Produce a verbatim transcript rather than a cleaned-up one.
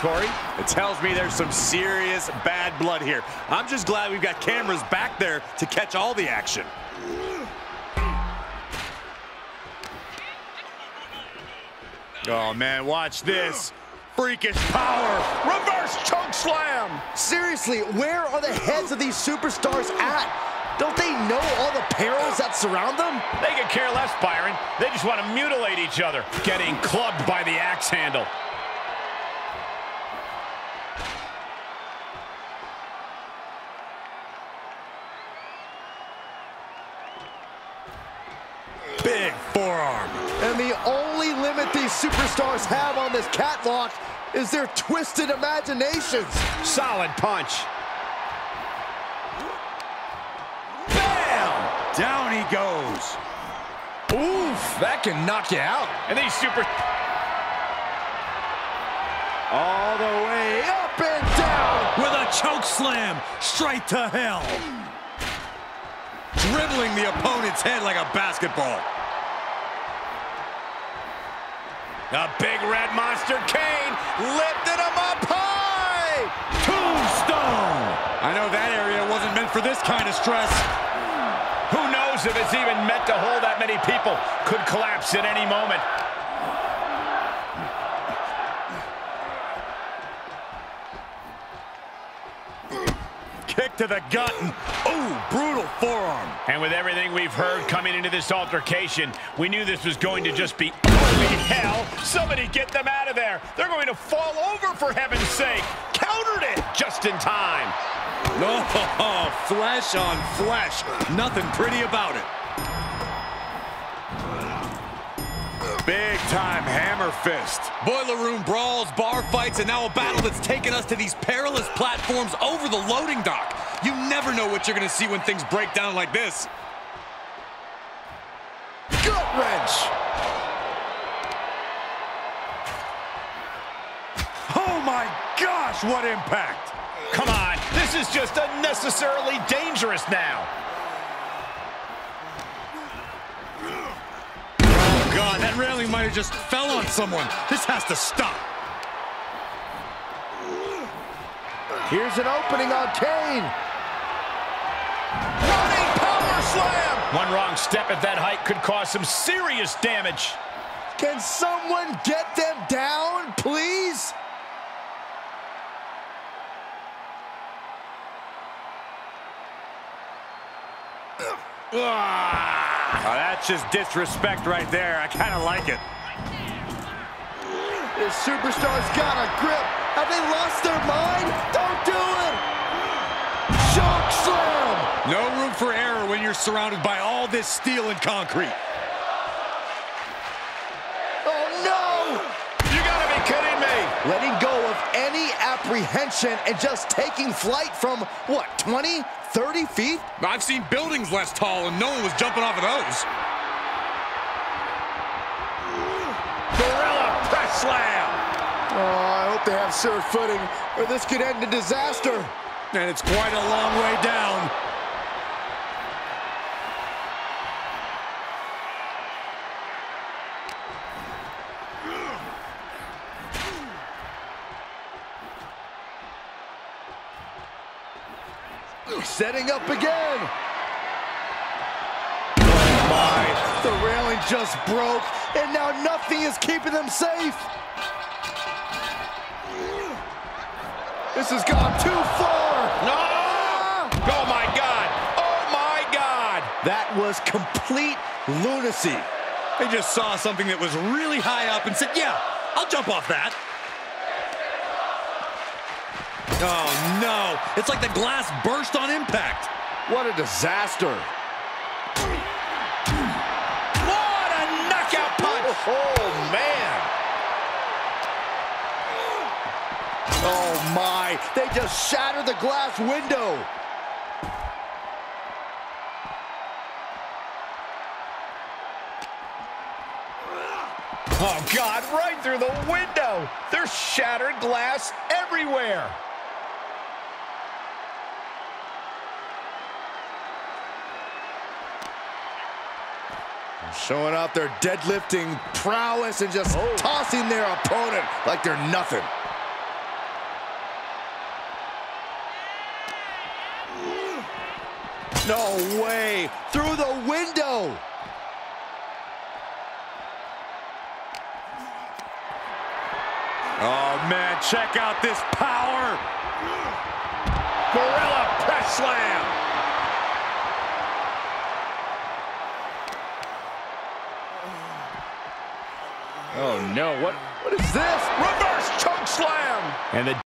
Corey. It tells me there's some serious bad blood here. I'm just glad we've got cameras back there to catch all the action. Oh, man, watch this. Freakish power. Reverse choke slam. Seriously, where are the heads of these superstars at? Don't they know all the perils that surround them? They could care less, Byron. They just want to mutilate each other. Getting clubbed by the axe handle. Big forearm. And the only limit these superstars have on this catwalk is their twisted imaginations. Solid punch. Down he goes. Oof, that can knock you out. And these super... All the way up and down. With a choke slam, straight to hell. Dribbling the opponent's head like a basketball. The big red monster, Kane, lifted him up high. Tombstone. I know that area wasn't meant for this kind of stress. Who knows if it's even meant to hold that many people? Could collapse at any moment. Kick to the gut. Ooh, brutal forearm. And with everything we've heard coming into this altercation, we knew this was going to just be holy hell. Somebody get them out of there. They're going to fall over, for heaven's sake. Countered it just in time. No, oh, flesh on flesh. Nothing pretty about it. Big-time hammer fist. Boiler room brawls, bar fights, and now a battle that's taken us to these perilous platforms over the loading dock. You never know what you're going to see when things break down like this. Gut wrench. Oh, my gosh, what impact. Come on, this is just unnecessarily dangerous now. Oh, God, that railing might have just fell on someone. This has to stop. Here's an opening on Kane. Running power slam. One wrong step at that height could cause some serious damage. Can someone get them down, please? Oh, that's just disrespect right there. I kind of like it. This superstar's got a grip. Have they lost their mind? Don't do it! Choke slam! No room for error when you're surrounded by all this steel and concrete. Oh, no! You gotta be kidding me! Letting go of any apprehension and just taking flight from, what, twenty? thirty feet? I've seen buildings less tall, and no one was jumping off of those. Gorilla press slam. Oh, I hope they have sure footing, or this could end in disaster. And it's quite a long way down. Setting up again. Oh my, the railing just broke, and now nothing is keeping them safe. This has gone too far. No! Oh my God, oh my God. That was complete lunacy. They just saw something that was really high up and said, yeah, I'll jump off that. Oh, no. It's like the glass burst on impact. What a disaster. What a knockout punch. Oh, man. Oh, my. They just shattered the glass window. Oh, God, right through the window. There's shattered glass everywhere. Showing off their deadlifting prowess and just oh. tossing their opponent like they're nothing. No way. Through the window. Oh, man, check out this power. Gorilla press slam. Oh, no. What? What is this? Reverse choke slam. And the